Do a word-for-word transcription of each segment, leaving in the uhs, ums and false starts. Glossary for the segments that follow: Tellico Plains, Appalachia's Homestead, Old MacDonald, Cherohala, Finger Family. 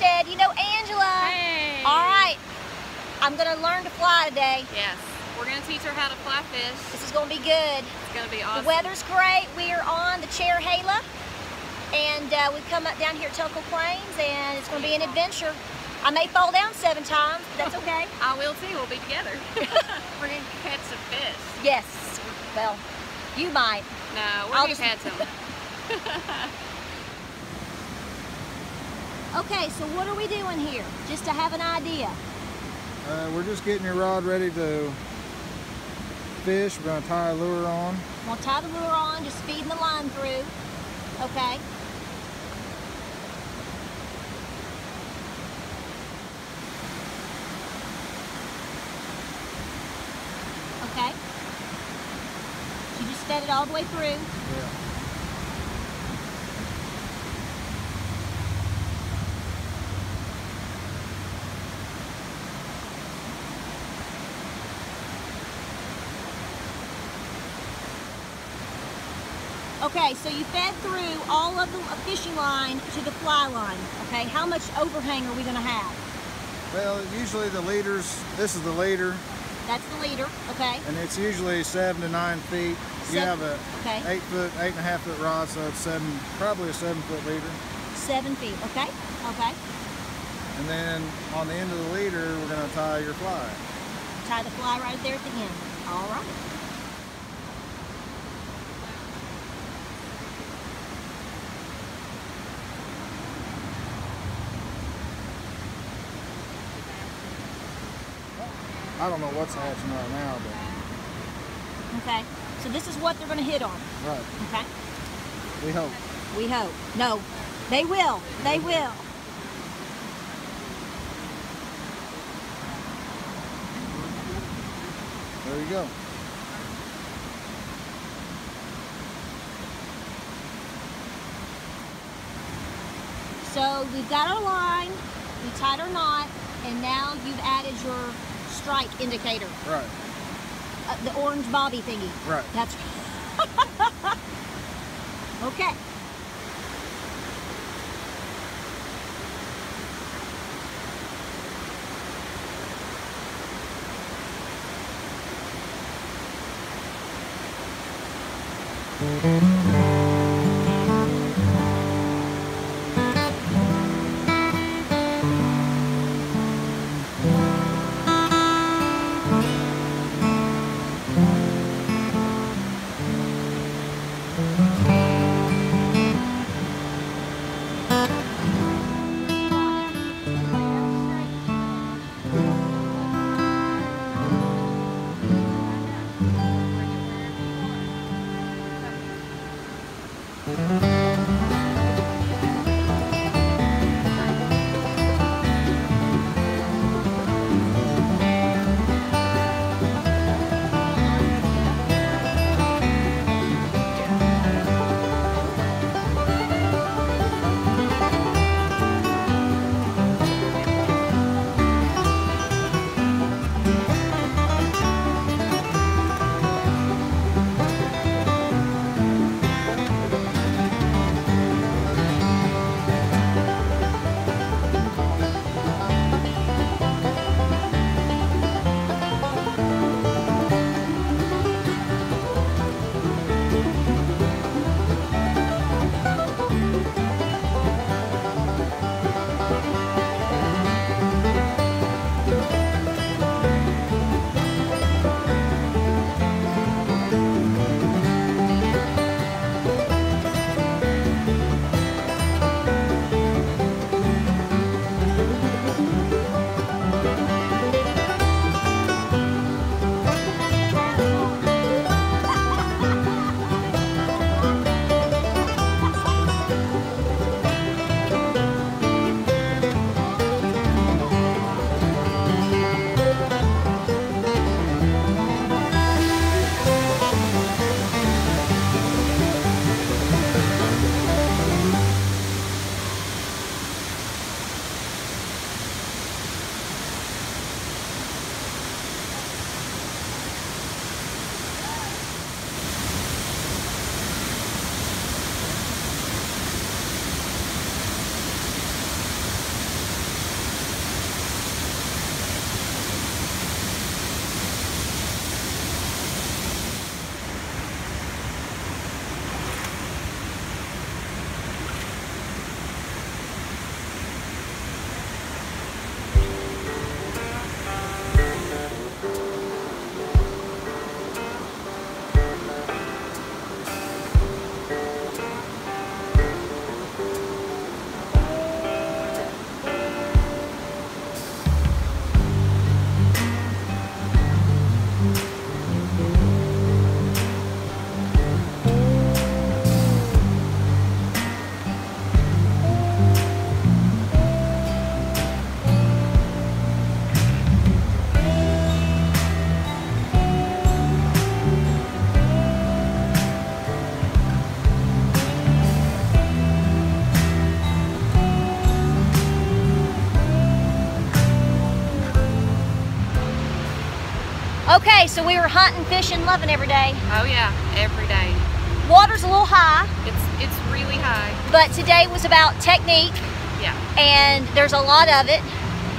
Homestead. You know Angela. Hey. All right. I'm going to learn to fly today. Yes. We're going to teach her how to fly fish. This is going to be good. It's going to be awesome. The weather's great. We are on the Cherohala. And uh, we've come up down here at Tellico Plains, and it's going to be an adventure. I may fall down seven times, but that's okay. I will too. We'll be together. We're going to catch some fish. Yes. Well, you might. No, we're going to catch them. Okay, so what are we doing here? Just to have an idea. Uh, we're just getting your rod ready to fish. We're going to tie a lure on. We'll tie the lure on, just feeding the line through. Okay. Okay. You just fed it all the way through. Yeah. Okay, so you fed through all of the fishing line to the fly line, okay? How much overhang are we gonna have? Well, usually the leaders, this is the leader. That's the leader, okay. And it's usually seven to nine feet. Seven, you have a okay. eight foot, eight and a half foot rod, so it's seven, probably a seven foot leader. Seven feet, okay, okay. And then on the end of the leader, we're gonna tie your fly. Tie the fly right there at the end, all right. I don't know what's hatching right now, but... Okay, so this is what they're going to hit on. Right. Okay. We hope. We hope. No, they will. They will. There you go. So we've got our line, we tied our knot, and now you've added your strike indicator. Right. Uh, the orange bobby thingy. Right. That's right. Okay. Mm-hmm. Okay, so we were hunting, fishing, loving every day. Oh yeah, every day. Water's a little high. It's it's really high. But today was about technique. Yeah. And there's a lot of it.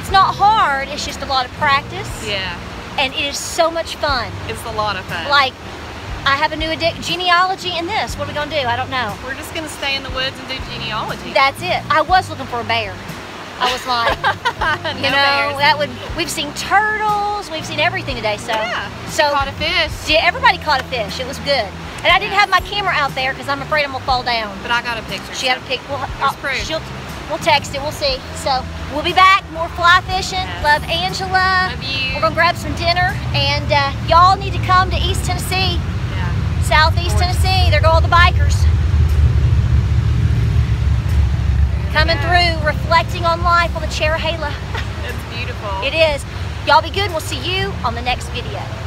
It's not hard, it's just a lot of practice. Yeah. And it is so much fun. It's a lot of fun. Like, I have a new genealogy in this. What are we gonna do? I don't know. We're just gonna stay in the woods and do genealogy. That's it. I was looking for a bear. I was like, you no know, bears. That would. We've seen turtles. We've seen everything today. So, yeah. So caught a fish. Yeah, everybody caught a fish. It was good. And I didn't have my camera out there because I'm afraid I'm gonna fall down. But I got a picture. She so. Had a pic. We'll, uh, she'll, we'll text it. We'll see. So we'll be back. More fly fishing. Yes. Love Angela. Love you. We're gonna grab some dinner, and uh, y'all need to come to East Tennessee. Yeah. Southeast Tennessee. There go all the bikers. Coming yeah. through, reflecting on life on the Cherohala. It's beautiful. It is. Y'all be good. We'll see you on the next video.